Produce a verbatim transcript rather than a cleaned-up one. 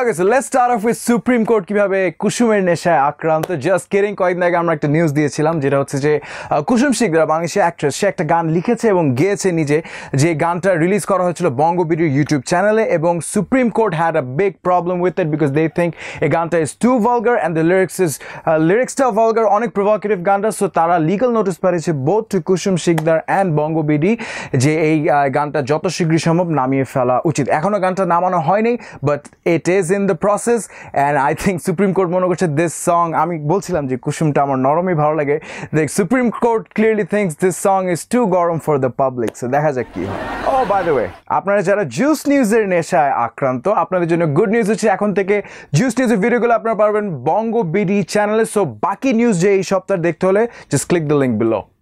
Okay, so let's start off with Supreme Court kibhabe Kushumer neshaya akranto. Just kidding, koyekদিন আগে আমরা একটা news দিয়েছিলাম যেটা হচ্ছে যে কুসুম শিকদার বাংলাদেশী অ্যাক্ট্রেস সে একটা গান লিখেছে এবং গেয়েছে নিজে, যে গানটা রিলিজ করা হয়েছিল Bongo B D ইউটিউব চ্যানেলে, এবং supreme court had a big problem with it because they think এই গানটা is too vulgar and the lyrics is uh, lyrics are vulgar, অনেক provocative গানটা, so তারা legal notice পাঠিয়েছে both to Kushum Shikder and Bongo B D যে এই গানটা যত শীঘ্রই সম্ভব নামিয়ে ফেলা উচিত। এখনো গানটা নামানো হয়নি but it is in the process, and I think Supreme Court মনে করছে this song, আমি বলছিলাম যে কুসুমটা আমার নরমই ভালো লাগে, the Supreme Court clearly thinks this song is too গরম for the public, so দেখা যাক কি হয়। Oh, by the way, আপনারা যারা Juice News এর নেশায় আক্রান্ত, আপনাদের জন্য good news হচ্ছে এখন থেকে Juice News এর ভিডিওগুলো আপনারা পাবেন Bongo B D চ্যানেলে, সো বাকি নিউজ যে এই সপ্তাহ দেখতে হলে just click the link below.